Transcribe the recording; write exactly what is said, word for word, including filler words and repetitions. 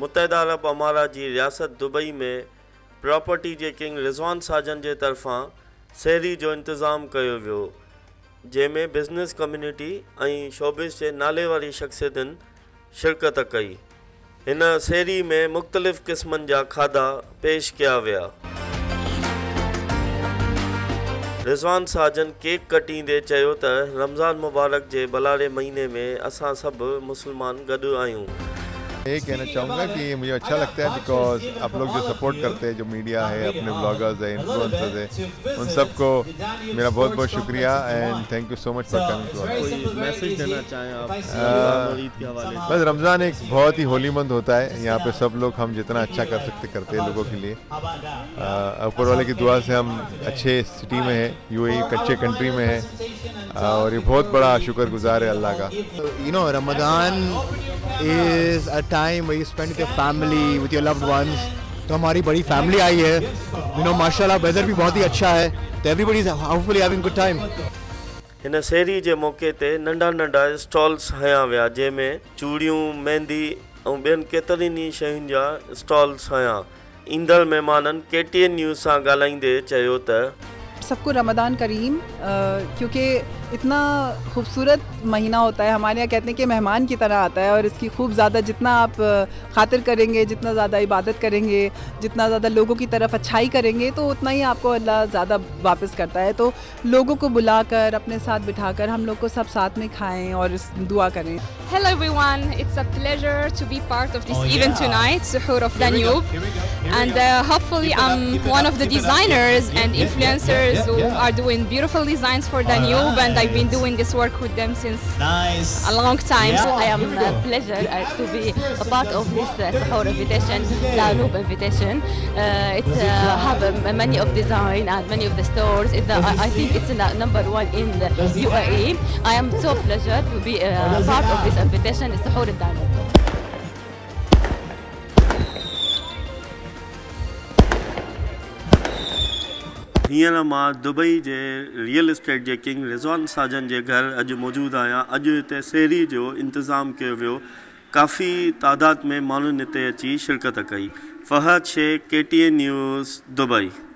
मुत्तहदा अरब अमारात जी रियासत दुबई में प्रॉपर्टी जे किंग रिज़वान साजन जे तरफा सैरी जो इंतज़ाम किया वो, जैमें बिजनेस कम्युनिटी और शोबिस के नाले वाली शख्सियतन शिरकत कई। इन सैरी में मुख्तलिफ़ किस्मन जा खाधा पेश किया वया। रिज़वान साजन केक कटींदे चयो त रमज़ान मुबारक के बलारे महीने में असां सब मुसलमान गडु आयूं। यही कहना चाहूँगा कि मुझे अच्छा लगता है बिकॉज आप लोग जो सपोर्ट करते हैं, जो मीडिया है, अपने ब्लॉगर्स हैं, इन्फ्लुएंसर्स हैं, उन सबको मेरा बहुत बहुत शुक्रिया and thank you so much for coming to us. कोई मैसेज देना चाहें आप ईद के हवाले? बस रमज़ान एक बहुत ही होली मंथ होता है, यहाँ पे सब लोग हम जितना अच्छा कर सकते करते हैं लोगों के लिए। ऊपर वाले की दुआ से हम अच्छे सिटी में हैं, यूएई अच्छे कंट्री में हैं और ये बहुत बड़ा शुक्रगुजार है अल्लाह का। You know Ramzan is a time where you spend with your family, with your loved ones. तो हमारी बड़ी फैमिली आई है, you know, माशाल्लाह वेदर भी बहुत ही अच्छा है, तो everybody is hopefully having good time. इन सैरी के मौके ते नंढा नंढा स्टॉल्स हया वया, जैमें चूड़ियूँ, मेहंदी और बेन केतरनी शयुन जा स्टॉल्स हया। ईंदड़ मेहमानन केटीएन न्यूज़ सा गालाइंदे चयो त सबको रमदान करीम, क्योंकि इतना खूबसूरत महीना होता है, हमारे यहाँ कहते हैं कि मेहमान की तरह आता है और इसकी खूब ज़्यादा जितना आप खातिर करेंगे, जितना ज़्यादा इबादत करेंगे, जितना ज़्यादा लोगों की तरफ अच्छाई करेंगे, तो उतना ही आपको अल्लाह ज़्यादा वापस करता है। तो लोगों को बुलाकर, अपने साथ बिठाकर हम लोग को सब साथ में खाएँ और दुआ करें। Hello everyone, it's a pleasure to be part of this oh, event yeah. tonight, Suhoor of Danube, and uh, hopefully I'm one of the designers and influencers who are doing beautiful designs for Danube, and I've been doing this work with them since a long time. So I am a pleasure uh, to be a part of this uh, Suhoor invitation, Danube invitation. Uh, it uh, have uh, many of design and many of the stores. It, uh, I think it's uh, number one in the U A E. I am so pleasure to be uh, part of this. हींअर मां Dubai जे real estate जे king Rizwan Sajan जे घर अॼु मौजूदु आहियां। अॼु हिते सैरी जो इंतज़ाम कयो वियो, काफ़ी तादाद में माण्हुनि हिते अची शिरकत कई। Fahad Shaikh, KTN news, Dubai.